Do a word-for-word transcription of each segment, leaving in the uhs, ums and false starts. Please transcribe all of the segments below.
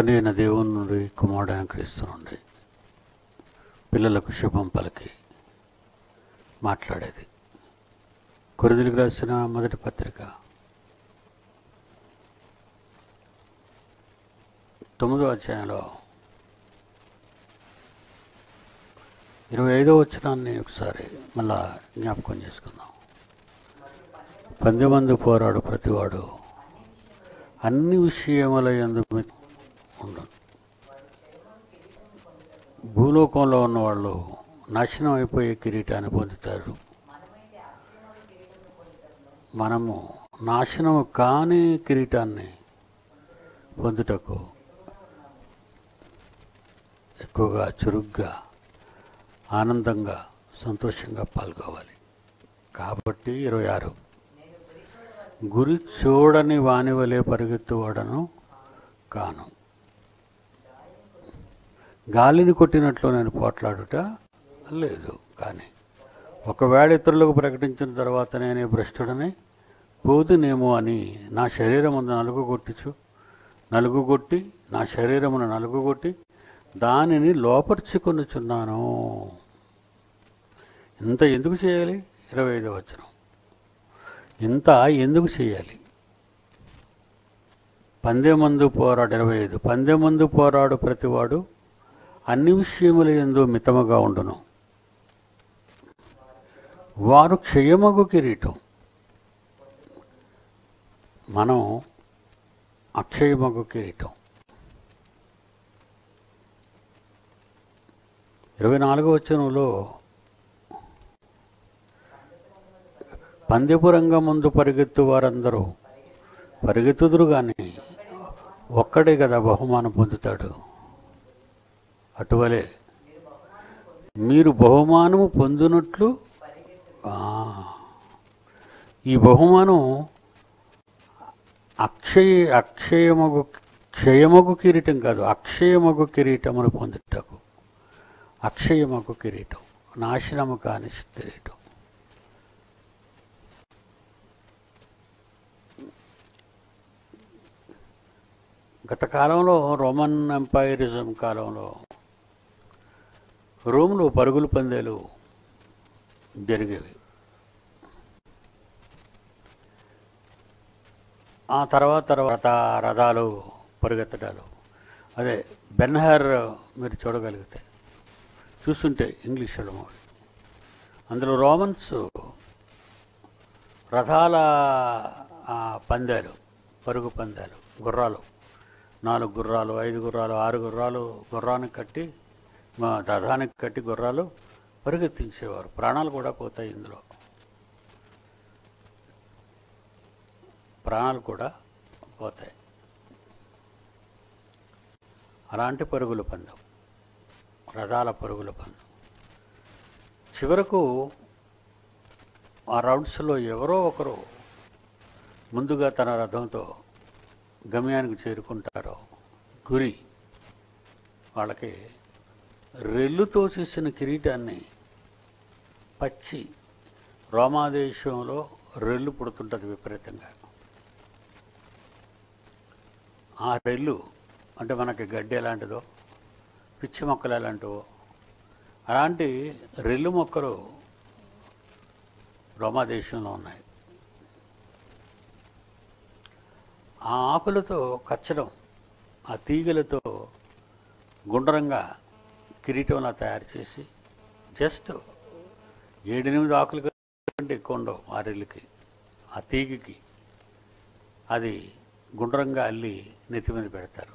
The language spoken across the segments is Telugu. తనైన దేవుని నుండి కుమారుడైన క్రీస్తు నుండి పిల్లలకు శుభం పలికి మాట్లాడేది. కొరింథీయులకు రాసిన మొదటి పత్రిక తొమ్మిదో అధ్యాయంలో ఇరవై ఐదో వచనాన్ని ఒకసారి మళ్ళా జ్ఞాపకం చేసుకుందాం. పందెమందు పోరాడు ప్రతివాడు అన్ని విషయముల యందు ఉండు. భూలోకంలో ఉన్నవాళ్ళు నాశనం అయిపోయే కిరీటాన్ని పొందుతారు, మనము నాశనము కాని కిరీటాన్ని పొందుటకు ఎక్కువగా చురుగ్గా ఆనందంగా సంతోషంగా పాల్గొవాలి. కాబట్టి ఇరవై ఆరు గురి చూడని వాని వలె పరిగెత్తువాడను కాను, గాలిని కొట్టినట్లు నేను పోట్లాడుట లేదు. కానీ ఒకవేళ ఇతరులకు ప్రకటించిన తర్వాత నేనే భ్రష్టుడని పోదునేమో అని నా శరీరమును నలుగుగొట్టుచు నలుగుగొట్టి నా శరీరమును నలుగుగొట్టి దానిని లోపర్చుకొనుచున్నాను. ఇంత ఎందుకు చేయాలి? ఇరవై ఐదవ వచనం. ఇంత ఎందుకు చేయాలి? పందెమందు పోరాడు ఇరవై ఐదు పందెమందు పోరాడు ప్రతివాడు అన్ని విషయముల యందు మితముగా ఉండును, వారు క్షయమగు కిరీటం, మనం అక్షయమగు కిరీటం. ఇరవై నాలుగో వచనంలో పందెపురంగం ముందు పరిగెత్తు వారందరూ పరిగెత్తుదురు, కానీ ఒక్కడే కదా బహుమానం పొందుతాడు. అటువలే మీరు బహుమానము పొందినట్లు ఈ బహుమానం అక్షయ అక్షయమగు క్షయమగు కిరీటం కాదు, అక్షయమగు కిరీటమును పొందుటకు అక్షయమగు కిరీటం, నాశనము కాని కిరీటం. గత కాలంలో రోమన్ ఎంపైరిజం కాలంలో రోమ్లో పరుగుల పందేలు జరిగేవి. ఆ తర్వాత తర్వాత రథాలు పరిగెత్తడాలు, అదే బెన్హర్ మీరు చూడగలిగితే చూస్తుంటే ఇంగ్లీష్ మూవీ, అందులో రోమన్స్ రథాల పందేలు, పరుగు పందేలు, గుర్రాలు, నాలుగు గుర్రాలు, ఐదు గుర్రాలు, ఆరు గుర్రాలు గుర్రానికి కట్టి మా రథానికి కట్టి గుర్రాలు పరిగెత్తించేవారు. ప్రాణాలు కూడా పోతాయి ఇందులో, ప్రాణాలు కూడా పోతాయి. అలాంటి పరుగుల పందెం, రథాల పరుగుల పందెం. చివరకు ఆ రౌండ్స్లో ఎవరో ఒకరు ముందుగా తన రథంతో గమ్యానికి చేరుకుంటారో, గురి వాళ్ళకి రెల్లుతో చేసిన కిరీటాన్ని, పచ్చి రోమాదేశంలో రెల్లు పుడుతుంటుంది విపరీతంగా. ఆ రెల్లు అంటే మనకి గడ్డి ఎలాంటిదో, పిచ్చి మొక్కలు ఎలాంటివో, అలాంటి రెల్లు మొక్కలు రోమాదేశంలో ఉన్నాయి. ఆ ఆకులతో కచ్చడం, ఆ తీగలతో గుండ్రంగా కిరీటంలా తయారు చేసి, జస్ట్ ఏడెనిమిది ఆకులు కంటే ఎక్కువ ఉండవు ఆ రెల్లుకి, ఆ తీగకి. అది గుండ్రంగా అల్లి నెత్తి మీద పెడతారు.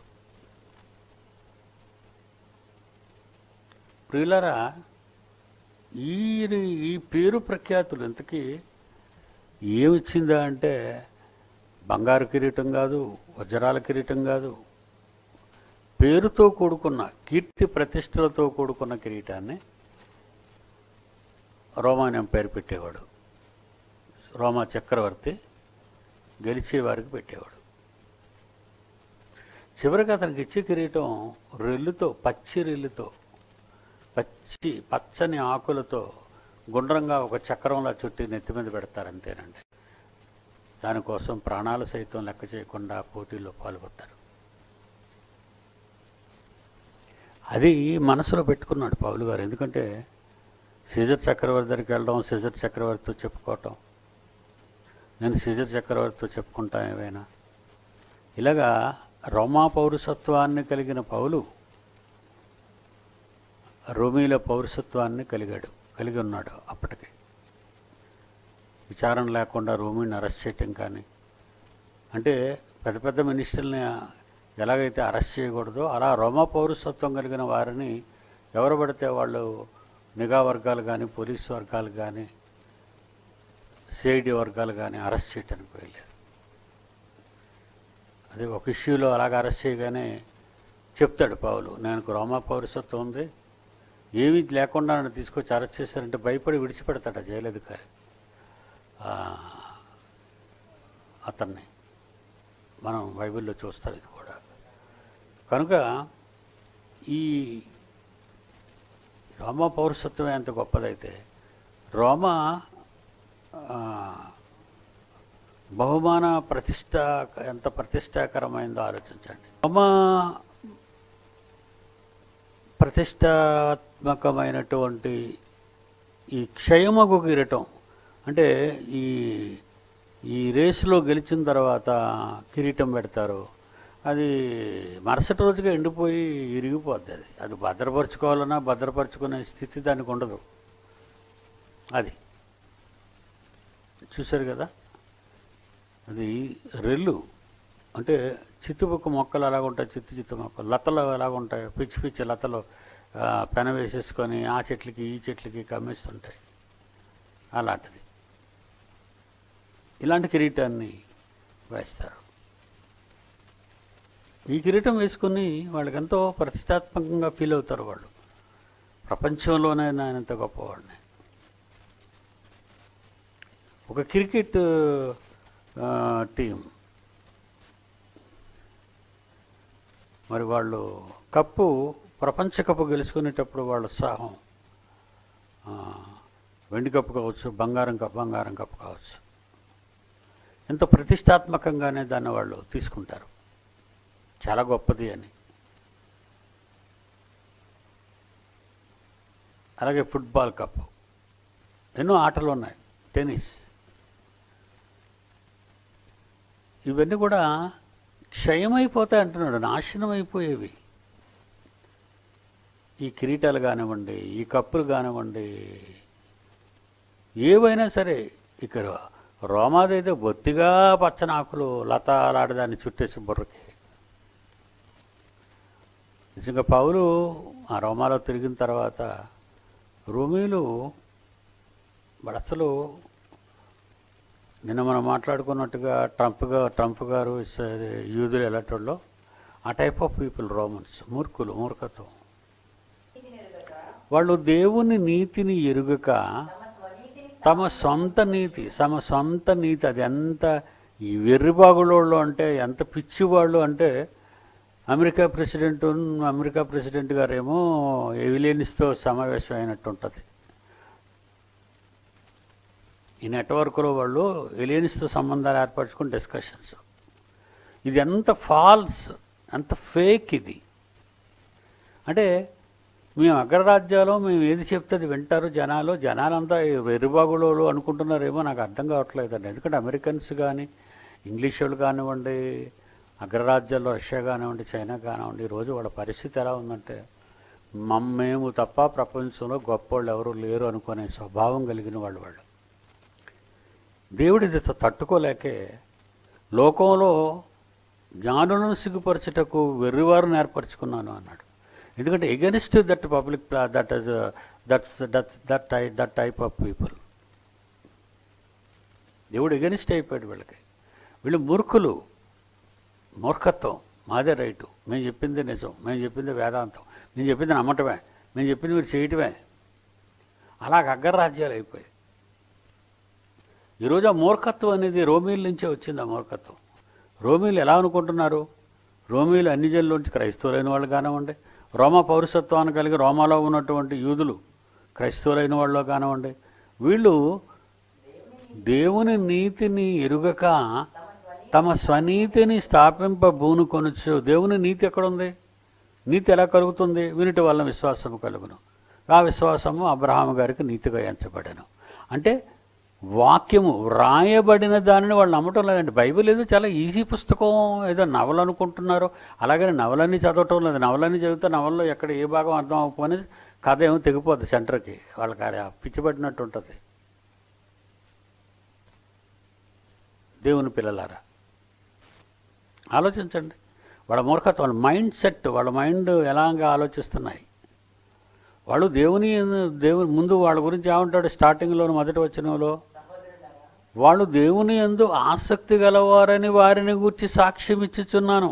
ప్రియులారా, ఈ ఈ పేరు ప్రఖ్యాతులు ఇంతకీ ఏమిచ్చిందా అంటే బంగారు కిరీటం కాదు, వజ్రాల కిరీటం కాదు, పేరుతో కూడుకున్న కీర్తి ప్రతిష్టలతో కూడుకున్న కిరీటాన్ని రోమాన్ ఎంపైర్ పెట్టేవాడు, రోమా చక్రవర్తి గెలిచేవారికి పెట్టేవాడు. చివరికి అతనికి ఇచ్చే కిరీటం రెల్లుతో, పచ్చి రెల్లుతో, పచ్చి పచ్చని ఆకులతో గుండ్రంగా ఒక చక్రంలా చుట్టి నెత్తి మీద పెడతారు, అంతేనండి. దానికోసం ప్రాణాలు సైతం లెక్క చేయకుండా పోటీల్లో పాల్గొంటారు. అది మనసులో పెట్టుకున్నాడు పౌలు గారు. ఎందుకంటే సీజర్ చక్రవర్తి దగ్గరికి వెళ్ళడం, సీజర్ చక్రవర్తితో చెప్పుకోవటం, నేను సీజర్ చక్రవర్తితో చెప్పుకుంటా ఏమైనా, ఇలాగా రోమా పౌరసత్వాన్ని కలిగిన పౌలు రోమీల పౌరసత్వాన్ని కలిగాడు కలిగి ఉన్నాడు. అప్పటికి విచారణ లేకుండా రోమీని అరెస్ట్ చేయటం కానీ, అంటే పెద్ద పెద్ద మినిస్టర్ని ఎలాగైతే అరెస్ట్ చేయకూడదో అలా రోమా పౌరసత్వం కలిగిన వారిని ఎవరు పడితే వాళ్ళు నిఘా వర్గాలు కానీ, పోలీసు వర్గాలు కానీ, సిఐడి వర్గాలు కానీ అరెస్ట్ చేయడానికి వెళ్ళారు. అదే ఒక ఇష్యూలో అలాగ అరెస్ట్ చేయగానే చెప్తాడు పౌలు, నాకు రోమా పౌరసత్వం ఉంది, ఏమీ లేకుండా నన్ను తీసుకొచ్చి అరెస్ట్ చేశారంటే భయపడి విడిచిపెడతాడు ఆ జైలధికారి అతన్ని. మనం బైబిల్లో చూస్తాం ఇది కూడా. కనుక ఈ రోమా పౌరసత్వం ఎంత గొప్పదైతే, రోమా బహుమాన ప్రతిష్ట ఎంత ప్రతిష్టాకరమైందో ఆలోచించండి. రోమా ప్రతిష్టాత్మకమైనటువంటి ఈ క్షయమకు కిరీటం, అంటే ఈ ఈ రేసులో గెలిచిన తర్వాత కిరీటం పెడతారు, అది మరుసటి రోజుగా ఎండిపోయి ఇరిగిపోద్ది. అది అది భద్రపరచుకోవాలన్నా భద్రపరచుకునే స్థితి దానికి ఉండదు. అది చూశారు కదా, అది రెల్లు, అంటే చిత్తుబుక్క మొక్కలు అలాగ ఉంటాయి, చిత్తు చిత్తు మొక్కలు, లతలు ఎలాగ ఉంటాయి, పిచ్చి పిచ్చి లతలు పెన వేసేసుకొని ఆ చెట్లకి ఈ చెట్లకి కమ్మేస్తుంటాయి, అలాంటిది ఇలాంటి కిరీటాన్ని వేస్తారు. ఈ కిరీటం వేసుకుని వాళ్ళకి ఎంతో ప్రతిష్టాత్మకంగా ఫీల్ అవుతారు. వాళ్ళు ప్రపంచంలోనే నేను ఎంత గొప్పవాడిని. ఒక క్రికెట్ టీం మరి వాళ్ళు కప్పు, ప్రపంచ కప్పు గెలుచుకునేటప్పుడు వాళ్ళ ఉత్సాహం, వెండి కప్పు కావచ్చు, బంగారం కప్పు బంగారం కప్పు కావచ్చు, ఎంతో ప్రతిష్టాత్మకంగానే దాన్ని వాళ్ళు తీసుకుంటారు, చాలా గొప్పది అని. అలాగే ఫుట్బాల్ కప్, ఎన్నో ఆటలు ఉన్నాయి, టెన్నిస్, ఇవన్నీ కూడా క్షయమైపోతాయి అంటున్నాడు, నాశనం అయిపోయేవి. ఈ కిరీటాలు కానివ్వండి, ఈ కప్పులు కానివ్వండి, ఏవైనా సరే. ఇక్కడ రోమాదైతే బొత్తిగా పచ్చని ఆకులు లతలాడదాన్ని చుట్టేసి బుర్రకి. నిజంగా పౌలు ఆ రోమాలో తిరిగిన తర్వాత రోమీలు వాళ్ళు అసలు, నిన్న మనం మాట్లాడుకున్నట్టుగా ట్రంప్ గా ట్రంప్ గారు యూదులు ఎలాంటి ఆ టైప్ ఆఫ్ పీపుల్ రోమన్స్, మూర్ఖులు, మూర్ఖత్వం. వాళ్ళు దేవుని నీతిని ఎరుగక తమ సొంత నీతి, తమ సొంత నీతి, అది ఎంత వెర్రిబాగులోళ్ళు అంటే, ఎంత పిచ్చివాళ్ళు అంటే, అమెరికా ప్రెసిడెంట్ అమెరికా ప్రెసిడెంట్ గారేమో ఎవిలియన్స్తో సమావేశం అయినట్టు ఉంటుంది. ఈ నెట్వర్క్లో వాళ్ళు ఎలియన్స్తో సంబంధాలు ఏర్పరచుకుని డిస్కషన్స్. ఇది ఎంత ఫాల్స్, ఎంత ఫేక్ ఇది. అంటే మేము అగ్రరాజ్యాలు, మేము ఏది చెప్తే అది వింటారు జనాలు, జనాలంతా వెర్రిబాగులోళ్ళు అనుకుంటున్నారేమో నాకు అర్థం కావట్లేదండి. ఎందుకంటే అమెరికన్స్ కానీ, ఇంగ్లీష్ వాళ్ళు కానివ్వండి, అగ్రరాజ్యాల్లో రష్యా కానివ్వండి, చైనా కానివ్వండి, ఈరోజు వాళ్ళ పరిస్థితి ఎలా ఉందంటే మమ్మేము తప్ప ప్రపంచంలో గొప్ప వాళ్ళు ఎవరు లేరు అనుకునే స్వభావం కలిగిన వాళ్ళు. వాళ్ళు దేవుడి ఇది తట్టుకోలేకే లోకంలో జ్ఞానులను సిగ్గుపరచుటకు వెర్రివారిని ఏర్పరచుకున్నాను అన్నాడు. ఎందుకంటే against that public that is that's that that tie that type of people. దేవుడు ఎగెనిస్ట్ అయిపోయాడు వీళ్ళకి. వీళ్ళు మూర్ఖులు, మూర్ఖత్వం, మాదే రైటు, మేము చెప్పింది నిజం, మేము చెప్పింది వేదాంతం, నేను చెప్పింది నమ్మటమే, నేను చెప్పింది మీరు చేయటమే, అలాగ అగ్రరాజ్యాలు అయిపోయాయి. ఈరోజు ఆ మూర్ఖత్వం అనేది రోమీల నుంచే వచ్చింది. ఆ మూర్ఖత్వం రోమీలు ఎలా అనుకుంటున్నారు, రోమీలు అన్ని జన్మల నుంచి క్రైస్తవులైన వాళ్ళు కానివ్వండి, రోమా పౌరసత్వాన్ని కలిగి రోమాలో ఉన్నటువంటి యూదులు క్రైస్తవులైన వాళ్ళు కానివ్వండి, వీళ్ళు దేవుని నీతిని ఎరుగక తమ స్వనీతిని స్థాపింపబూనుకొనొచ్చు. దేవుని నీతి ఎక్కడుంది? నీతి ఎలా కలుగుతుంది? వినుట వలన విశ్వాసము కలుగును. ఆ విశ్వాసము అబ్రహాము గారికి నీతిగా ఎంచబడెను. అంటే వాక్యము వ్రాయబడిన దానిని వాళ్ళు నమ్మటం లేదండి. బైబిల్ ఏదో చాలా ఈజీ పుస్తకం, ఏదో నవలు అనుకుంటున్నారు. అలాగని నవలన్నీ చదవటం లేదు. నవలన్నీ చదివితే నవల్లో ఎక్కడ ఏ భాగం అర్థం అవ్వకపోయినా కథ ఏమో తెగిపోద్ది సెంటర్కి, వాళ్ళకి పిచ్చిపడినట్టు ఉంటుంది. దేవుని పిల్లలారా ఆలోచించండి. వాళ్ళ మూర్ఖత, వాళ్ళ మైండ్ సెట్, వాళ్ళ మైండ్ ఎలాగా ఆలోచిస్తున్నాయి. వాళ్ళు దేవుని దేవుని ముందు వాళ్ళ గురించి ఏమంటాడు స్టార్టింగ్లో మొదటి వచనంలో? వాళ్ళు దేవుని యందు ఆసక్తి గలవారని వారిని గురించి సాక్ష్యం ఇచ్చుచున్నాను.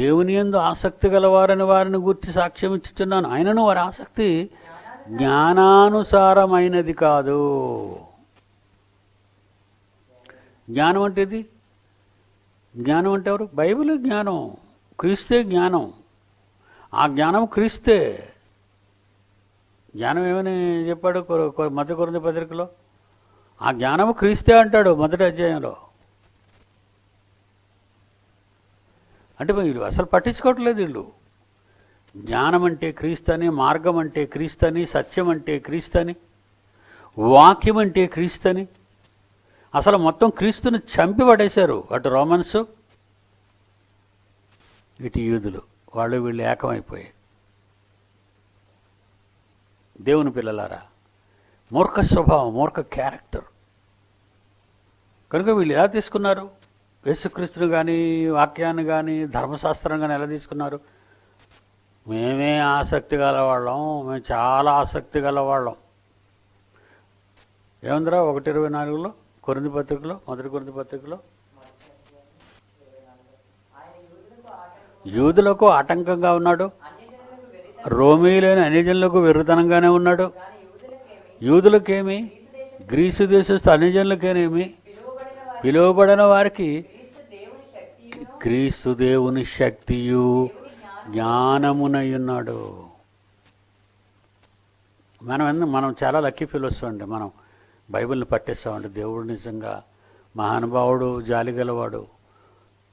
దేవుని యందు ఆసక్తి గలవారని వారిని గురించి సాక్ష్యం ఇచ్చుచున్నాను అయినను వారి ఆసక్తి జ్ఞానానుసారమైనది కాదు. జ్ఞానం అంటే ఇది జ్ఞానం అంటే ఎవరు? బైబిల్ జ్ఞానం, క్రీస్తే జ్ఞానం. ఆ జ్ఞానం క్రీస్తే. జ్ఞానం ఏమని చెప్పాడు మొదటి కొరింథీ పత్రికలో? ఆ జ్ఞానం క్రీస్తే అంటాడు మొదటి అధ్యాయంలో. అంటే వీళ్ళు అసలు పట్టించుకోవట్లేదు. వీళ్ళు జ్ఞానం అంటే క్రీస్తని, మార్గం అంటే క్రీస్తని, సత్యం అంటే క్రీస్తని, వాక్యం అంటే క్రీస్తని, అసలు మొత్తం క్రీస్తుని చంపి పడేశారు. అటు రోమన్సు, ఇటు యూదులు, వాళ్ళు వీళ్ళు ఏకమైపోయాయి. దేవుని పిల్లలారా మూర్ఖ స్వభావం, మూర్ఖ క్యారెక్టర్. కనుక వీళ్ళు ఎలా తీసుకున్నారు? యేసుక్రీస్తుని కానీ వాక్యాన్ని కానీ ధర్మశాస్త్రం కానీ ఎలా తీసుకున్నారు? మేమే ఆసక్తి గలవాళ్ళం, మేము చాలా ఆసక్తి గలవాళ్ళం. ఏమందరా ఒకటి ఇరవై నాలుగులో కొరింథీ పత్రికలో, మొదటి కొరింథీ పత్రికలో యూదులకు ఆటంకంగా ఉన్నాడు, రోమీయులైన అన్యజనులకు వెర్రితనంగానే ఉన్నాడు. యూదులకేమి, గ్రీసు దేశస్థ అన్యజనులకేనేమి, పిలువబడిన వారికి క్రీస్తు దేవుని శక్తియు జ్ఞానమునై ఉన్నాడు. మనం మనం చాలా లక్కీ ఫీల్ వస్తుందండి. మనం బైబిల్ని పట్టేస్తామండి. దేవుడు నిజంగా మహానుభావుడు, జాలి గలవాడు.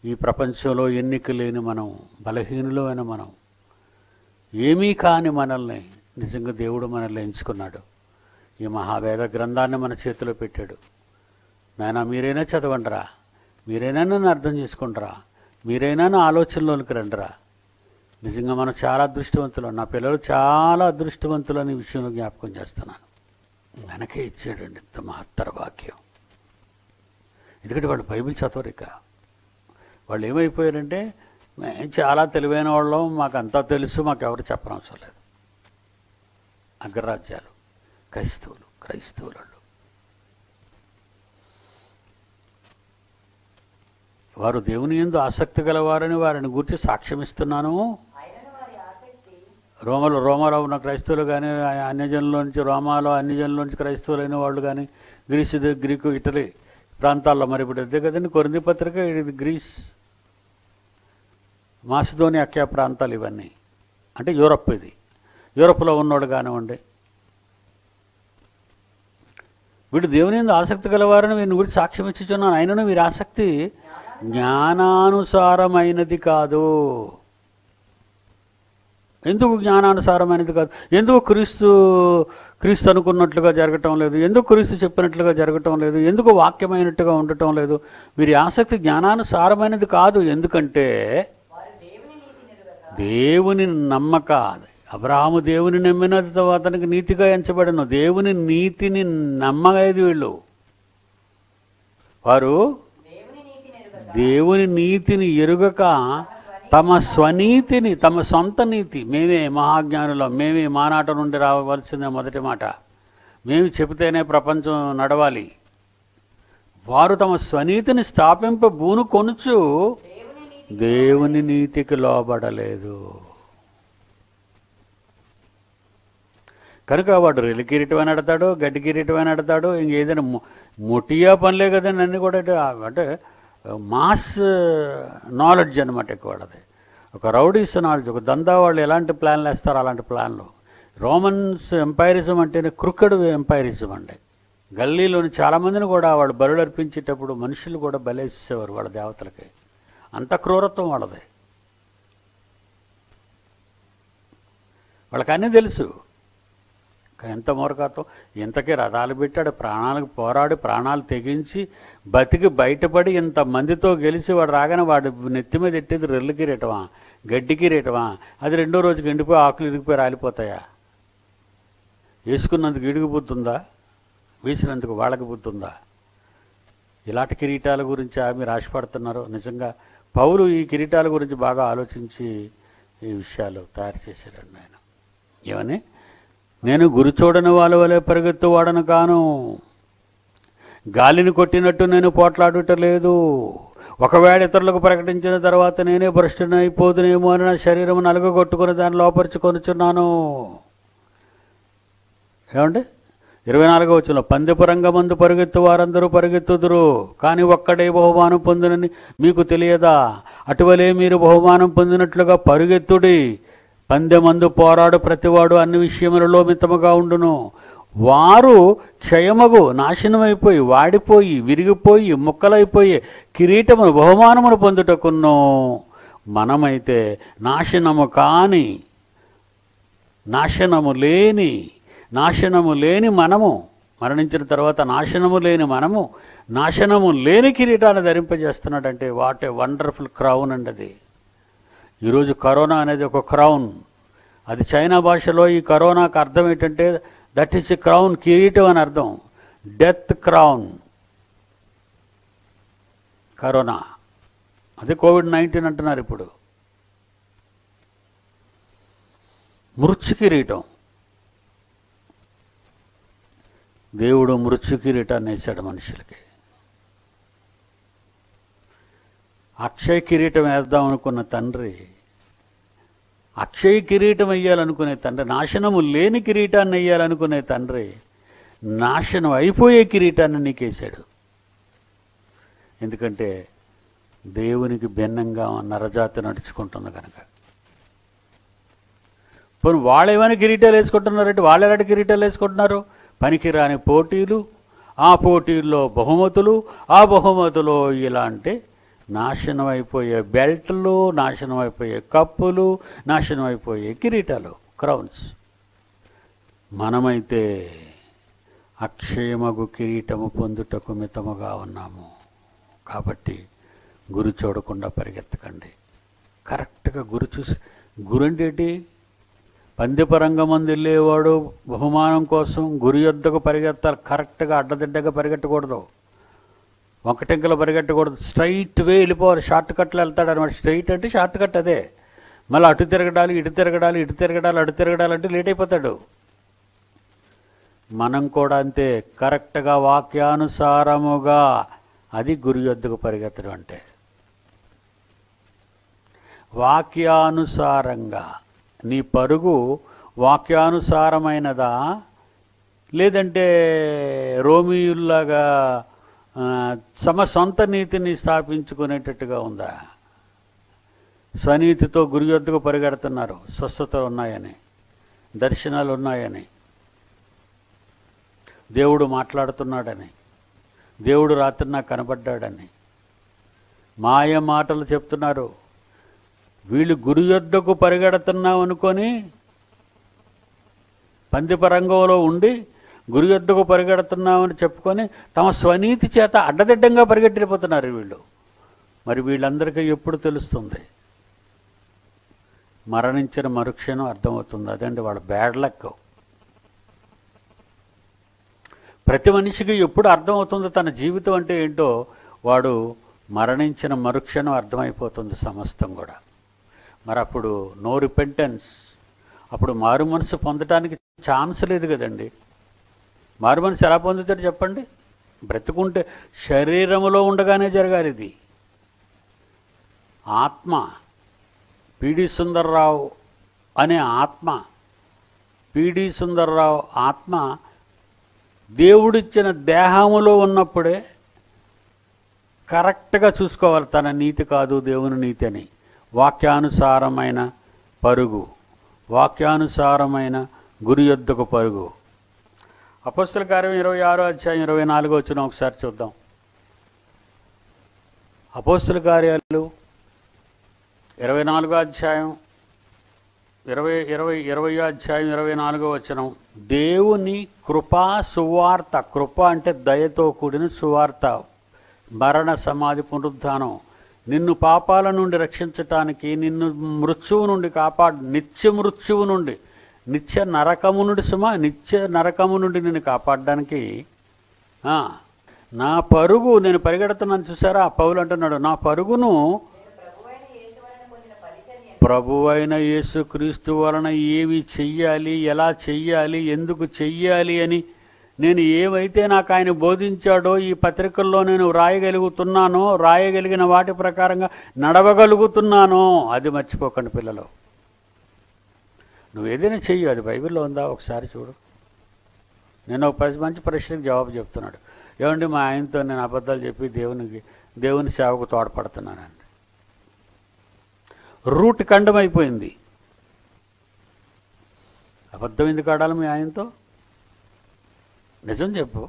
ఈ ప్రపంచంలో ఎన్నిక లేని మనం, బలహీనులైన మనం, ఏమీ కాని మనల్ని నిజంగా దేవుడు మనల్ని ఎంచుకున్నాడు. ఈ మహావేద గ్రంథాన్ని మన చేతిలో పెట్టాడు. నాయనా మీరైనా చదవండిరా, మీరైనా నన్ను అర్థం చేసుకుంటారా, మీరైనా నా ఆలోచనలోనికి రండిరా. నిజంగా మనం చాలా అదృష్టవంతులు, నా పిల్లలు చాలా అదృష్టవంతులు అనే విషయంలో జ్ఞాపకం చేస్తున్నాను. వెనకే ఇచ్చాడండి ఇంత మహత్తర వాక్యం. ఎందుకంటే వాళ్ళు బైబిల్ చదవరిక. వాళ్ళు ఏమైపోయారంటే మేము చాలా తెలివైన వాళ్ళం, మాకు అంతా తెలుసు, మాకు ఎవరు చెప్పనవసరం లేదు. అగ్రరాజ్యాలు, క్రైస్తవులు, క్రైస్తవులు వాళ్ళు వారు దేవుని యందు ఆసక్తి గలవారని వారిని గురించి సాక్ష్యమిస్తున్నాను. రోమలు రోమాలో ఉన్న క్రైస్తవులు కానీ, అన్యజనుల నుంచి రోమాలో, అన్యజనుల నుంచి క్రైస్తవులైన వాళ్ళు కానీ, గ్రీసు గ్రీకు ఇటలీ ప్రాంతాల్లో, మరి ఇప్పుడు అదే కదండి కొరింథీ పత్రిక, ఇది గ్రీస్, మాసిదోని అఖ్యా ప్రాంతాలు, ఇవన్నీ అంటే యూరప్. ఇది యూరప్లో ఉన్నోడు కానివ్వండి, వీడు దేవుని యందు ఆసక్తి గలవారని వీని గురించి సాక్ష్యం ఇచ్చుచున్నాను అయినను వీరి ఆసక్తి జ్ఞానానుసారమైనది కాదు. ఎందుకు జ్ఞానానుసారమైనది కాదు? ఎందుకు క్రీస్తు క్రీస్తు అనుకున్నట్లుగా జరగటం లేదు? ఎందుకు క్రీస్తు చెప్పినట్లుగా జరగటం లేదు? ఎందుకు వాక్యమైనట్టుగా ఉండటం లేదు? వీరి ఆసక్తి జ్ఞానానుసారమైనది కాదు. ఎందుకంటే దేవుని నమ్మక, అబ్రహాము దేవుని నమ్మిన అతనికి నీతిగా ఎంచబడను. దేవుని నీతిని నమ్మలేదు వీళ్ళు. వారు దేవుని నీతిని ఎరుగక తమ స్వనీతిని, తమ సొంత నీతి, మేమే మహాజ్ఞానులం, మేమే మానాట నుండి రావాల్సిందే మొదటి మాట, మేము చెబితేనే ప్రపంచం నడవాలి. వారు తమ స్వనీతిని స్థాపింప బూను కొనుచు దేవుని నీతికి లోబడలేదు. కనుక వాడు రెల్లి కిరీటమని అడతాడు, గడ్డి కిరీటమని అడతాడు, ఇంకేదైనా మొటియా పనులే కదండి అన్నీ కూడా. అంటే మాస్ నాలెడ్జ్ అనమాట ఎక్కువ వాళ్ళది. ఒక రౌడీస్ నాలెడ్జ్, ఒక దందా. వాళ్ళు ఎలాంటి ప్లాన్లు వేస్తారో అలాంటి ప్లాన్లు. రోమన్స్ ఎంపైరిజం అంటేనే క్రికెట్ ఎంపైరిజం అండి. గల్లీలోని చాలామందిని కూడా వాళ్ళు బలులు అర్పించేటప్పుడు మనుషులు కూడా బలేసేవారు వాళ్ళ దేవతలకి. అంత క్రూరత్వం వాళ్ళది. వాళ్ళకి అన్నీ తెలుసు, కానీ ఎంత మూర్ఖత్వం. ఇంతకీ రథాలు పెట్టాడు, ప్రాణాలకు పోరాడు, ప్రాణాలు తెగించి బతికి బయటపడి ఇంతమందితో గెలిచి వాడు రాగానే వాడు నెత్తి మీద ఎట్టేది రెల్లు కిరీటమా, గడ్డి కిరీటమా? అది రెండో రోజుకి ఎండిపోయి ఆకులు ఇరిగిపోయి రాలిపోతాయా? వేసుకున్నందుకు ఇడిగి బుద్ధుందా? వేసినందుకు వాళ్ళకి బుద్ధుందా? ఇలాంటి కిరీటాల గురించి ఆమె రాసిపడుతున్నారు. నిజంగా పౌలు ఈ కిరీటాల గురించి బాగా ఆలోచించి ఈ విషయాలు తయారు చేశారండి. ఆయన ఏమని, నేను గురి చూడని వాళ్ళ వలె పరిగెత్తు వాడను కాను, గాలిని కొట్టినట్టు నేను పోట్లాడుట లేదు. ఒకవేళ ఇతరులకు ప్రకటించిన తర్వాత నేనే భ్రష్టుని అయిపోదునేమో అని నా శరీరం నలుగొట్టుకుని దాన్ని లోపరుచుకొనుచున్నాను. ఏమండి, ఇరవై నాలుగో వచ్చిన పందెపురంగమందు పరుగెత్తు వారందరూ పరుగెత్తుదురు, కానీ ఒక్కడే బహుమానం పొందునని మీకు తెలియదా? అటువలే మీరు బహుమానం పొందినట్లుగా పరుగెత్తుడి. పందెమందు పోరాడు ప్రతివాడు అన్ని విషయములలో మితముగా ఉండును. వారు క్షయమగు, నాశనమైపోయి, వాడిపోయి, విరిగిపోయి, ముక్కలైపోయి కిరీటమును బహుమానమును పొందుటకును, మనమైతే నాశనము కాని, నాశనము లేని నాశనము లేని మనము, మరణించిన తర్వాత నాశనము లేని మనము నాశనము లేని కిరీటాన్ని ధరింపజేస్తున్నాడంటే వాట్ ఏ వండర్ఫుల్ క్రౌన్ అండి అది. ఈరోజు కరోనా అనేది ఒక క్రౌన్. అది చైనా భాషలో ఈ కరోనాకు అర్థం ఏంటంటే దట్ ఈస్ ఎ క్రౌన్, కిరీటం అని అర్థం. డెత్ క్రౌన్ కరోనా, అదే కోవిడ్ నైన్టీన్ అంటున్నారు ఇప్పుడు. మృత్యు కిరీటం, దేవుడు మృత్యు కిరీటాన్ని వేశాడు మనుషులకి. అక్షయ కిరీటం వేద్దాం అనుకున్న తండ్రి, అక్షయ కిరీటం వేయాలనుకునే తండ్రి, నాశనము లేని కిరీటాన్ని వేయాలనుకునే తండ్రి నాశనం అయిపోయే కిరీటాన్ని నీకేశాడు. ఎందుకంటే దేవునికి భిన్నంగా నరజాతి నడుచుకుంటుంది కనుక. పోనీ వాళ్ళేమైనా కిరీటాలు వేసుకుంటున్నారంటే వాళ్ళు ఎలాంటి కిరీటాలు వేసుకుంటున్నారు? పనికిరాని పోటీలు, ఆ పోటీల్లో బహుమతులు, ఆ బహుమతులు ఇలాంటి నాశనం అయిపోయే బెల్ట్లు, నాశనం అయిపోయే కప్పులు, నాశనం అయిపోయే కిరీటాలు, క్రౌన్స్. మనమైతే అక్షయమగు కిరీటము పొందుటకు మితముగా ఉన్నాము. కాబట్టి గురి చూడకుండా పరిగెత్తకండి. కరెక్ట్గా గురి చూసి, గురి అంటే పందిపరంగమంది వెళ్ళేవాడు బహుమానం కోసం గురి యొద్దకు పరిగెత్తాలి. కరెక్ట్గా అడ్డదిడ్డగా పరిగెట్టకూడదు, వంకటెంకలో పరిగెట్టకూడదు. స్ట్రైట్ వే వెళ్ళిపోవాలి, షార్ట్ కట్లో వెళ్తాడు అనమాట. స్ట్రైట్ అంటే షార్ట్ కట్ అదే. మళ్ళీ అటు తిరగడాలి, ఇటు తిరగడాలి, ఇటు తిరగడాలి, అటు తిరగడాలంటే లేట్ అయిపోతాడు. మనం కూడా అంతే, కరెక్ట్గా వాక్యానుసారముగా, అది గురి యొద్దకు పరిగెత్తడం అంటే వాక్యానుసారంగా. నీ పరుగు వాక్యానుసారమైనదా, లేదంటే రోమియుల్లాగా తమ సొంత నీతిని స్థాపించుకునేటట్టుగా ఉందా? స్వనీతితో గురి యొద్దకు పరిగెడుతున్నారు, స్వస్థతలు ఉన్నాయని, దర్శనాలు ఉన్నాయని, దేవుడు మాట్లాడుతున్నాడని, దేవుడు రాత్రి నాకు కనబడ్డాడని మాయ మాటలు చెప్తున్నారు. వీళ్ళు గురి యొద్దకు పరిగెడుతున్నాం అనుకొని పందిపరంగంలో ఉండి గురి యొద్దకు పరిగెడుతున్నామని చెప్పుకొని తమ స్వనీతి చేత అడ్డదిడ్డంగా పరిగెట్టిపోతున్నారు వీళ్ళు. మరి వీళ్ళందరికీ ఎప్పుడు తెలుస్తుంది? మరణించిన మరుక్షణం అర్థమవుతుంది. అదండి వాళ్ళ బ్యాడ్ లక్. ప్రతి మనిషికి ఎప్పుడు అర్థమవుతుంది తన జీవితం అంటే ఏంటో? వాడు మరణించిన మరుక్షణం అర్థమైపోతుంది సమస్తం కూడా. మరి అప్పుడు నో రిపెంటెన్స్, అప్పుడు మారు మనసు పొందటానికి ఛాన్స్ లేదు కదండి. మారు మనసు ఎలా పొందుతాడు చెప్పండి? బ్రతుకుంటే శరీరంలో ఉండగానే జరగాలి ఇది. ఆత్మ, పీడి సుందర్రావు అనే ఆత్మ, పీడి సుందర్రావు ఆత్మ దేవుడిచ్చిన దేహములో ఉన్నప్పుడే కరెక్ట్గా చూసుకోవాలి తన నీతి కాదు దేవుని నీతి అని. వాక్యానుసారమైన పరుగు, వాక్యానుసారమైన గురి యొద్దకు పరుగు. అపొస్తలుల కార్యం ఇరవై ఆరో అధ్యాయం ఇరవై నాలుగో వచనం ఒకసారి చూద్దాం. అపొస్తలుల కార్యాలు ఇరవై నాలుగో అధ్యాయం ఇరవై ఇరవై ఇరవయో అధ్యాయం ఇరవై నాలుగో వచనం దేవుని కృపా సువార్త, కృప అంటే దయతో కూడిన సువార్త, మరణ సమాధి పునరుద్ధానం, నిన్ను పాపాల నుండి రక్షించటానికి, నిన్ను మృత్యువు నుండి కాపాడు, నిత్య మృత్యువు నుండి, నిత్య నరకము నుండి, సుమ నిత్య నరకము నుండి నిన్ను కాపాడడానికి నా పరుగు, నేను పరిగెడుతున్నాను చూసారా, ఆ పౌలు అంటున్నాడు, నా పరుగును ప్రభువైన యేసుక్రీస్తు వలన ఏవి చెయ్యాలి, ఎలా చెయ్యాలి, ఎందుకు చెయ్యాలి అని నేను ఏవైతే నాకు ఆయన బోధించాడో ఈ పత్రికల్లో నేను రాయగలుగుతున్నానో, రాయగలిగిన వాటి ప్రకారంగా నడవగలుగుతున్నానో అది మర్చిపోకండి పిల్లలు. నువ్వు ఏదైనా చెయ్యి, అది బైబిల్లో ఉందా ఒకసారి చూడు. నేను ఒక పది మంచి ప్రశ్నకు జవాబు చెప్తున్నాడు. ఏమండి మా ఆయనతో నేను అబద్ధాలు చెప్పి దేవునికి దేవుని సేవకు తోడ్పడుతున్నానండి. రూట్ ఖండం అయిపోయింది. అబద్ధం ఎందుకు ఆడాలి మీ ఆయనతో? నిజం చెప్పు.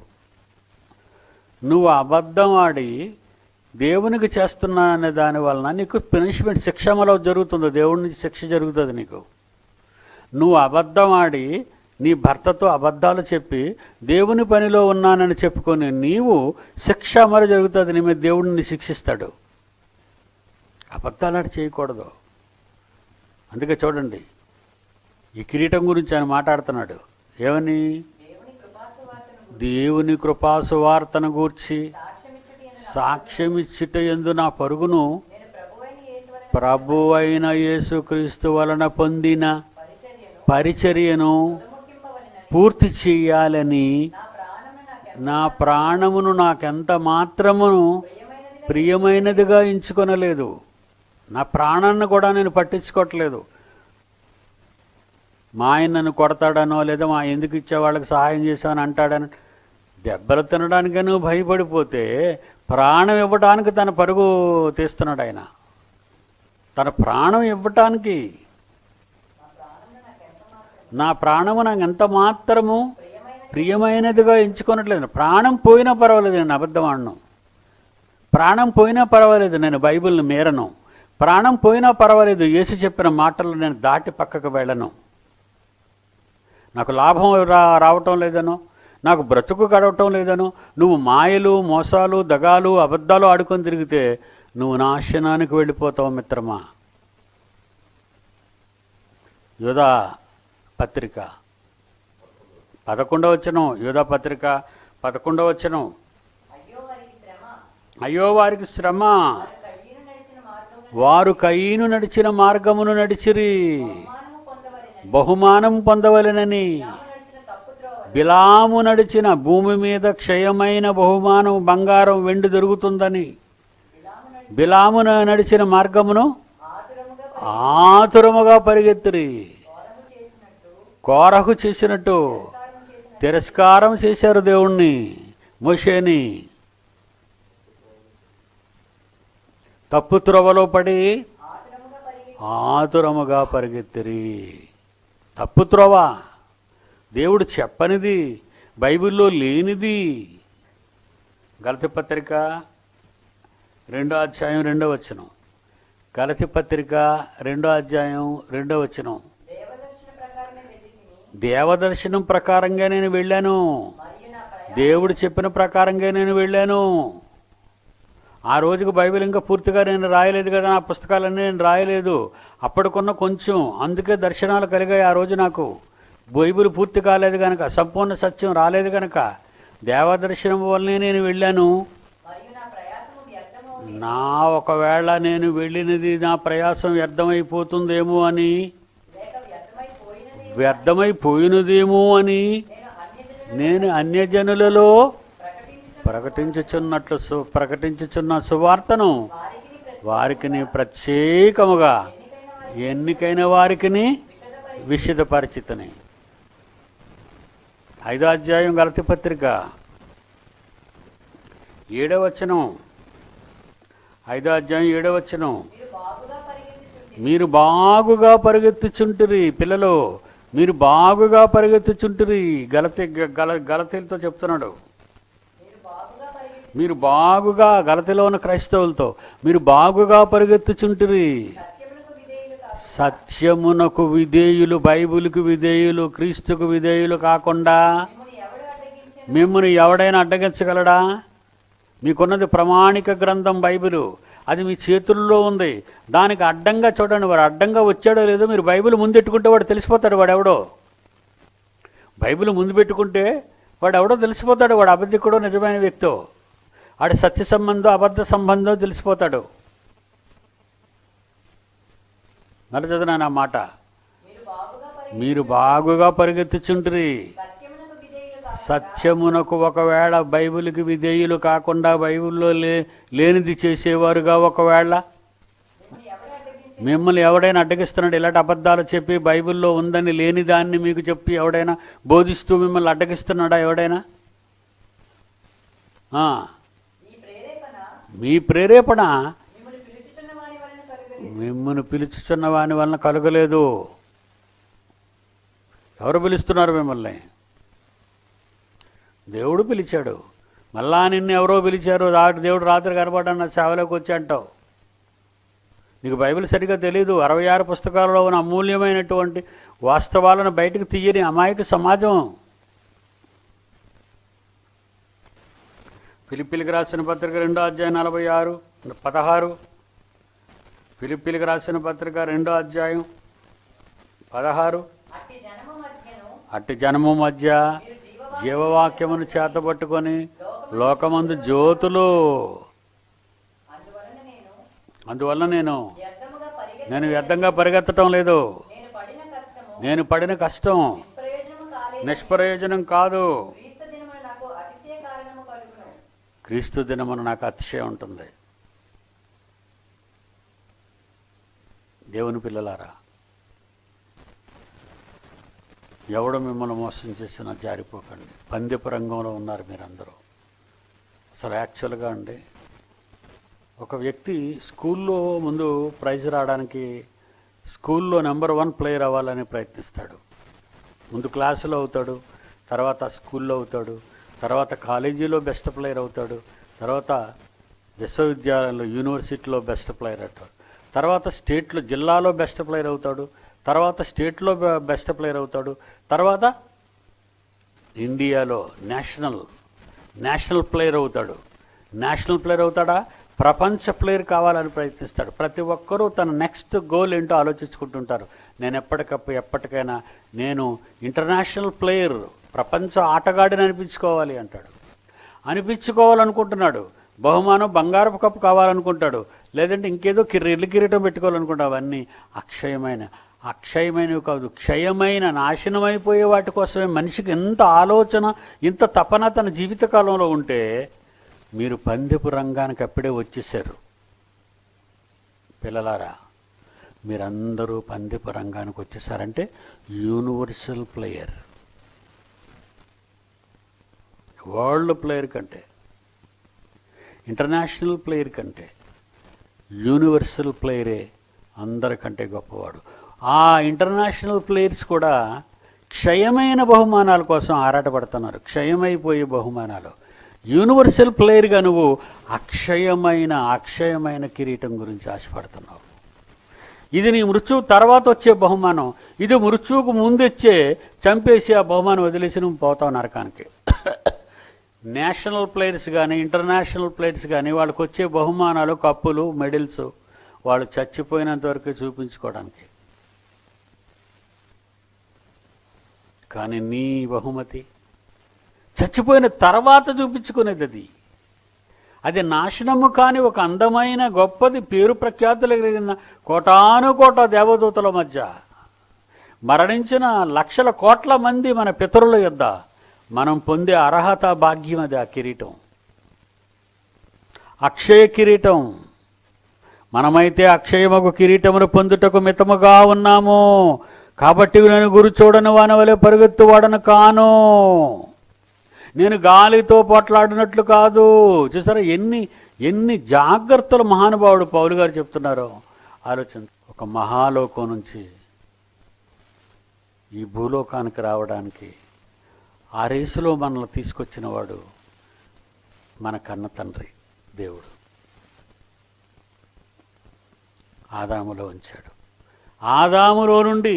నువ్వు అబద్ధం ఆడి దేవునికి చేస్తున్నా అనే దాని వలన నీకు పనిష్మెంట్, శిక్ష మళ్ళీ జరుగుతుందో, దేవుడి నుంచి శిక్ష జరుగుతుంది నీకు. నువ్వు అబద్ధం ఆడి నీ భర్తతో అబద్ధాలు చెప్పి దేవుని పనిలో ఉన్నానని చెప్పుకొని నీవు శిక్ష మరి జరుగుతుంది, నీ మీద దేవుడిని శిక్షిస్తాడు. అబద్ధాలు ఆడి చేయకూడదు. అందుకే చూడండి ఈ కిరీటం గురించి ఆయన మాట్లాడుతున్నాడు. ఏమని? దేవుని కృపా సువార్తను గూర్చి సాక్ష్యమిచ్చుట యందు నా పరుగును ప్రభువైన యేసుక్రీస్తు వలన పొందిన పరిచర్యను పూర్తి చేయాలని నా ప్రాణమును నాకెంత మాత్రమును ప్రియమైనదిగా ఎంచుకొనలేదు. నా ప్రాణాన్ని కూడా నేను పట్టించుకోవట్లేదు. మా ఆయన నన్ను కొడతాడనో, లేదా మా ఎందుకు ఇచ్చే వాళ్ళకి సహాయం చేశామని అంటాడని దెబ్బలు తినడానికి నువ్వు భయపడిపోతే ప్రాణం ఇవ్వటానికి తన పరుగు తీస్తున్నాడు ఆయన. తన ప్రాణం ఇవ్వటానికి, నా ప్రాణము నాకు ఎంత మాత్రము ప్రియమైనదిగా ఎంచుకోనట్లేదు. ప్రాణం పోయినా పర్వాలేదు నేను అబద్ధం ఆడను, ప్రాణం పోయినా పర్వాలేదు నేను బైబిల్ని మేరను, ప్రాణం పోయినా పర్వాలేదు యేసు చెప్పిన మాటలు నేను దాటి పక్కకు వెళ్ళను. నాకు లాభం రా రావటం లేదనో, నాకు బ్రతుకు గడవటం లేదనో నువ్వు మాయలు, మోసాలు, దగాలు, అబద్ధాలు ఆడుకొని తిరిగితే నువ్వు నాశనానికి వెళ్ళిపోతావు మిత్రమా. యోధా పత్రిక పదకొండవ వచనం, యోధా పత్రిక పదకొండవ వచనం, అయ్యో వారికి శ్రమ, వారు కయ్యను నడిచిన మార్గమును నడిచిరి, బహుమానం పొందవలెనని బిలాము నడిచిన భూమి మీద క్షయమైన బహుమానం బంగారం వెండి దొరుకుతుందని బిలాము నడిచిన మార్గమును ఆతురముగా పరిగెత్తిరి. కోరహు చేసినట్టు తిరస్కారం చేశారు దేవుణ్ణి, మోషేని, తప్పు త్రోవలో పడి ఆతురముగా పరిగెత్తిరి. తప్పు త్రోవ, దేవుడు చెప్పనిది, బైబిల్లో లేనిది. గలతి పత్రిక రెండో అధ్యాయం రెండో వచనం, గలతి పత్రిక రెండో అధ్యాయం రెండో వచనం, దేవదర్శనం ప్రకారంగా నేను వెళ్ళాను, దేవుడు చెప్పిన ప్రకారంగా నేను వెళ్ళాను. ఆ రోజుకు బైబిల్ ఇంకా పూర్తిగా నేను రాయలేదు కదా, నా పుస్తకాలన్నీ నేను రాయలేదు, అప్పటికున్న కొంచెం, అందుకే దర్శనాలు కలిగాయి. ఆ రోజు నాకు బైబిల్ పూర్తి కాలేదు కనుక, సంపూర్ణ సత్యం రాలేదు కనుక దేవదర్శనం వల్లనే నేను వెళ్ళాను. నా ఒకవేళ నేను వెళ్ళినది నా ప్రయాసం వ్యర్థమైపోతుందేమో అని, వ్యర్థమైపోయినదేమో అని నేను అన్యజనులలో ప్రకటించుచున్నట్లు సు ప్రకటించుచున్న సువార్తను వారికిని ప్రత్యేకముగా ఎన్నికైన వారికిని విశదపరిచితిని. ఐదో అధ్యాయం గలతి పత్రిక ఏడవ వచనం, ఐదో అధ్యాయం ఏడవ వచనం, మీరు బాగుగా పరిగెత్తుచుంటిరి. పిల్లలు మీరు బాగుగా పరిగెత్తుచుంటిరి. గలతి గల గలతీలతో చెప్తున్నాడు, మీరు బాగుగా, గలతిలో ఉన్న క్రైస్తవులతో, మీరు బాగుగా పరిగెత్తుచుంటిరి, సత్యమునకు విధేయులు, బైబిల్కు విధేయులు, క్రీస్తుకు విధేయులు కాకుండా మిమ్మల్ని ఎవడైనా అడ్డగించగలడా? మీకున్నది ప్రామాణిక గ్రంథం బైబిల్, అది మీ చేతుల్లో ఉంది. దానికి అడ్డంగా చూడండి, వాడు అడ్డంగా వచ్చాడో లేదో. మీరు బైబిల్ ముందు పెట్టుకుంటే వాడు తెలిసిపోతాడు వాడు ఎవడో. బైబిల్ ముందు పెట్టుకుంటే వాడు ఎవడో తెలిసిపోతాడు, వాడు అబద్ధికుడో నిజమైన వ్యక్తో, వాడు సత్య సంబంధం అబద్ధ సంబంధం తెలిసిపోతాడు. నలచదనా నా మాట. మీరు బాగుగా పరిగెత్తుచుండ్రి. సత్యమునకు ఒకవేళ బైబిల్కి విధేయులు కాకుండా బైబిల్లో లే లేనిది చేసేవారుగా ఒకవేళ మిమ్మల్ని ఎవడైనా అడ్డగిస్తున్నాడు, ఇలాంటి అబద్ధాలు చెప్పి బైబిల్లో ఉందని లేని దాన్ని మీకు చెప్పి ఎవడైనా బోధిస్తూ మిమ్మల్ని అడ్డగిస్తున్నాడా ఎవడైనా? మీ ప్రేరేపణ మిమ్మల్ని పిలుచుచున్న వాని వలన కలగలేదు. ఎవరు పిలుస్తున్నారు మిమ్మల్ని? దేవుడు పిలిచాడు. మళ్ళా నిన్ను ఎవరో పిలిచారు, దాటి దేవుడు రాత్రి కనపడన్న సేవలోకి వచ్చి అంటావు. నీకు బైబిల్ సరిగ్గా తెలియదు. అరవై ఆరు పుస్తకాలలో ఉన్న అమూల్యమైనటువంటి వాస్తవాలను బయటకు తీయని అమాయక సమాజం. ఫిలిప్పీలకు రాసిన పత్రిక రెండో అధ్యాయం నలభై ఆరు పదహారు ఫిలిప్పీలకు రాసిన పత్రిక రెండో అధ్యాయం పదహారు అట్టి జనము మధ్య జీవవాక్యమును చేతబట్టుకొని లోకమందు జ్యోతులు. అందువల్ల నేను నేను వ్యర్థంగా పరిగెత్తటం లేదు. నేను పడిన కష్టం నిష్ప్రయోజనం కాదు. క్రీస్తు దినమున నాకు అతిశయం ఉంటుంది. దేవుని పిల్లలారా, ఎవడు మిమ్మల్ని మోసం చేసినా జారిపోకండి. పందెపు రంగంలో ఉన్నారు మీరందరూ. అసలు యాక్చువల్గా అండి, ఒక వ్యక్తి స్కూల్లో ముందు ప్రైజ్ రావడానికి స్కూల్లో నెంబర్ వన్ ప్లేయర్ అవ్వాలని ప్రయత్నిస్తాడు. ముందు క్లాసులో అవుతాడు, తర్వాత స్కూల్లో అవుతాడు, తర్వాత కాలేజీలో బెస్ట్ ప్లేయర్ అవుతాడు, తర్వాత విశ్వవిద్యాలయంలో యూనివర్సిటీలో బెస్ట్ ప్లేయర్ అవుతాడు, తర్వాత స్టేట్లో జిల్లాలో బెస్ట్ ప్లేయర్ అవుతాడు, తర్వాత స్టేట్లో బెస్ట్ ప్లేయర్ అవుతాడు, తర్వాత ఇండియాలో నేషనల్ నేషనల్ ప్లేయర్ అవుతాడు. నేషనల్ ప్లేయర్ అవుతాడా? ప్రపంచ ప్లేయర్ కావాలని ప్రయత్నిస్తాడు. ప్రతి ఒక్కరూ తన నెక్స్ట్ గోల్ ఏంటో ఆలోచించుకుంటుంటారు. నేను ఎప్పటికప్పుడు ఎప్పటికైనా నేను ఇంటర్నేషనల్ ప్లేయర్, ప్రపంచ ఆటగాడిని అనిపించుకోవాలి అంటాడు. అనిపించుకోవాలనుకుంటున్నాడు. బహుమానం బంగారపు కప్పు కావాలనుకుంటాడు, లేదంటే ఇంకేదో కిర్రెల్లి కిరీటం పెట్టుకోవాలనుకుంటాడు. అవన్నీ అక్షయమైన అక్షయమైనవి కాదు, క్షయమైన నాశనమైపోయే వాటి కోసమే మనిషికి ఇంత ఆలోచన ఇంత తపన తన జీవితకాలంలో ఉంటే మీరు పందెపు రంగానికి అప్పుడే వచ్చేసారు. పిల్లలారా, మీరందరూ పందెపు రంగానికి వచ్చేసారంటే యూనివర్సల్ ప్లేయర్, వరల్డ్ ప్లేయర్ కంటే, ఇంటర్నేషనల్ ప్లేయర్ కంటే యూనివర్సల్ ప్లేయరే అందరికంటే గొప్పవాడు. ఆ ఇంటర్నేషనల్ ప్లేయర్స్ కూడా క్షయమైన బహుమానాల కోసం ఆరాటపడుతున్నారు, క్షయమైపోయే బహుమానాలు. యూనివర్సల్ ప్లేయర్గా నువ్వు అక్షయమైన అక్షయమైన కిరీటం గురించి ఆశపడుతున్నావు. ఇది నీ మృత్యువు తర్వాత వచ్చే బహుమానం. ఇది మృత్యువుకు ముందొచ్చే చంపేసి ఆ బహుమానం వదిలేసి నువ్వు పోతావు నరకానికి. నేషనల్ ప్లేయర్స్ కానీ ఇంటర్నేషనల్ ప్లేయర్స్ కానీ వాళ్ళకు వచ్చే బహుమానాలు, కప్పులు, మెడల్స్ వాళ్ళు చచ్చిపోయినంత వరకే చూపించుకోవడానికి. కానీ నీ బహుమతి చచ్చిపోయిన తర్వాత చూపించుకునేది. అది అది నాశనము కాని ఒక అందమైన గొప్పది, పేరు ప్రఖ్యాతులు కలిగిన కోటాను కోట దేవదూతల మధ్య మరణించిన లక్షల కోట్ల మంది మన పితరుల యొద్ద మనం పొందే అర్హత భాగ్యం అది. ఆ కిరీటం అక్షయ కిరీటం. మనమైతే అక్షయమగు కిరీటమును పొందుటకు మితముగా ఉన్నాము, కాబట్టి నేను గురి చూడను వాని వలె పరుగెత్తు వాడను కాను. నేను గాలితో పోట్లాడినట్లు కాదు. చూసారా ఎన్ని ఎన్ని జాగ్రత్తలు మహానుభావుడు పౌలు గారు చెప్తున్నారో ఆలోచన. ఒక మహాలోకం నుంచి ఈ భూలోకానికి రావడానికి ఆ రేసులో మనల్ని తీసుకొచ్చిన వాడు మన కన్న తండ్రి దేవుడు. ఆదాములో ఉంచాడు, ఆదాములో నుండి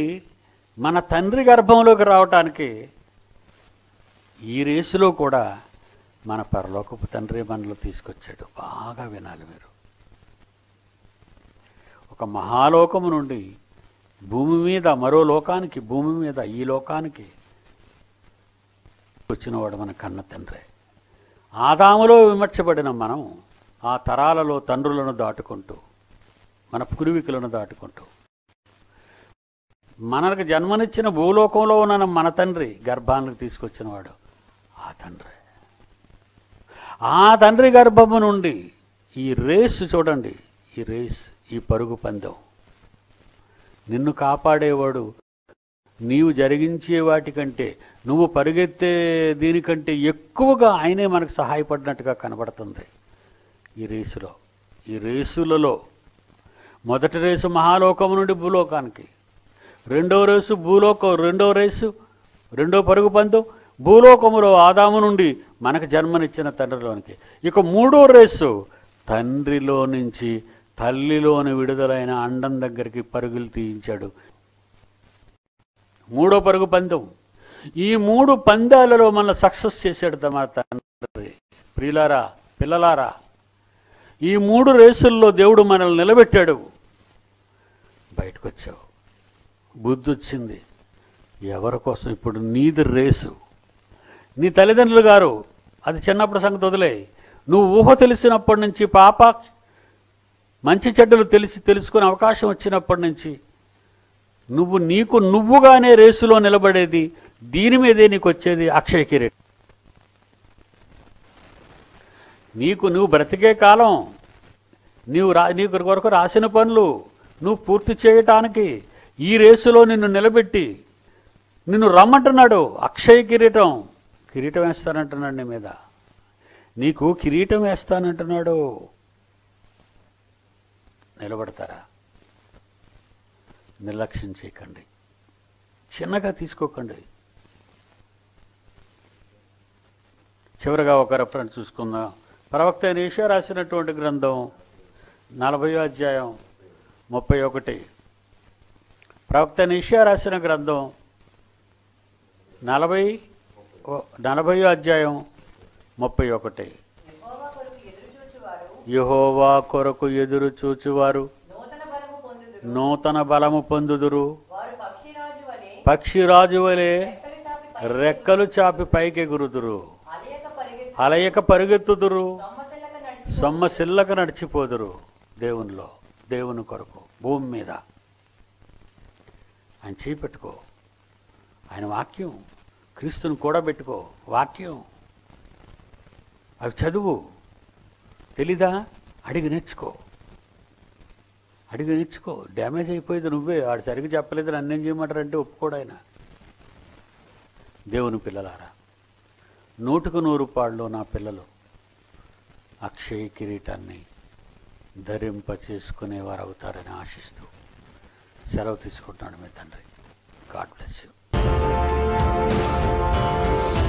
మన తండ్రి గర్భంలోకి రావడానికి ఈ రేసులో కూడా మన పరలోకపు తండ్రి మనలో తీసుకొచ్చాడు. బాగా వినాలి మీరు. ఒక మహాలోకము నుండి భూమి మీద మరో లోకానికి, భూమి మీద ఈ లోకానికి వచ్చినవాడు మన కన్న తండ్రే. ఆదాములో విమర్శపడిన మనం ఆ తరాలలో తండ్రులను దాటుకుంటూ, మన పూర్వీకులను దాటుకుంటూ, మనకు జన్మనిచ్చిన భూలోకంలో ఉన్న మన తండ్రి గర్భానికి తీసుకొచ్చినవాడు ఆ తండ్రి. ఆ తండ్రి గర్భము నుండి ఈ రేసు చూడండి, ఈ రేస్, ఈ పరుగు పందెం. నిన్ను కాపాడేవాడు నీవు జరిగించే వాటికంటే, నువ్వు పరిగెత్తే దీనికంటే ఎక్కువగా ఆయనే మనకు సహాయపడినట్టుగా కనబడుతుంది ఈ రేసులో. ఈ రేసులలో మొదటి రేసు మహాలోకం నుండి భూలోకానికి, రెండో రేసు భూలోకం, రెండో రేసు రెండో పరుగు పందెం భూలోకములో ఆదాము నుండి మనకు జన్మనిచ్చిన తండ్రిలోనికి. ఇక మూడో రేసు తండ్రిలో నుంచి తల్లిలోని విడుదలైన అండం దగ్గరికి పరుగులు తీయించాడు, మూడో పరుగు పందెం. ఈ మూడు పందాలలో మన సక్సెస్ చేశాడు తమ తండ్రి. ప్రియులారా, పిల్లలారా, ఈ మూడు రేసుల్లో దేవుడు మనల్ని నిలబెట్టాడు. బయటకు వచ్చావు, బుద్ధి వచ్చింది. ఎవరి కోసం? ఇప్పుడు నీది రేసు. నీ తల్లిదండ్రులు గారు అది చిన్నప్పుడు సంగతి వదిలే. నువ్వు ఊహ తెలిసినప్పటి నుంచి, పాప మంచి చెడ్డలు తెలిసి తెలుసుకునే అవకాశం వచ్చినప్పటి నుంచి నువ్వు నీకు నువ్వుగానే రేసులో నిలబడేది. దీని మీదే నీకు వచ్చేది అక్షయ కిరీటం. నీకు నువ్వు బ్రతికే కాలం, నీవు రా నీకు కొరకు రాసిన పనులు నువ్వు పూర్తి చేయటానికి ఈ రేసులో నిన్ను నిలబెట్టి నిన్ను రమ్మంటున్నాడు. అక్షయ కిరీటం, కిరీటం వేస్తానంటున్నాడు నీ మీద. నీకు కిరీటం వేస్తానంటున్నాడు. నిలబడతారా? నిర్లక్ష్యం చేయకండి, చిన్నగా తీసుకోకండి. చివరిగా ఒక రెఫరెన్స్ చూసుకుందాం. ప్రవక్త అయిన యేషయా రాసినటువంటి గ్రంథం నలభయో అధ్యాయం ముప్పై ఒకటి ప్రవక్త అయిన యేషయా రాసిన గ్రంథం నలభై నలభయో అధ్యాయం ముప్పై ఒకటి యెహోవా కొరకు ఎదురు చూచువారు నూతన బలము పొందుదురు, పక్షిరాజు వలె రెక్కలు చాపి పైకి ఎగురుదురు, అలయక పరుగెత్తుదురు, సొమ్మసిల్లక నడిచిపోదురు. దేవునిలో, దేవుని కొరకు, భూమి మీద ఆయన చేపెట్టుకో. ఆయన వాక్యం, క్రీస్తుని కూడా పెట్టుకో. వాక్యం అవి చదువు. తెలీదా? అడిగి నేర్చుకో, అడిగి నేర్చుకో. డ్యామేజ్ అయిపోయేది నువ్వే. వాడు సరిగ్గా చెప్పలేదు, నన్ను ఏం చేయమంటారంటే ఒప్పుకోడు ఆయన. దేవుని పిల్లలారా, నూటుకు నూరు పాళ్ళు నా పిల్లలు అక్షయ కిరీటాన్ని ధరింప చేసుకునేవారు అవుతారని ఆశిస్తూ సెలవు తీసుకుంటున్నాడు మీ తండ్రి. God bless you.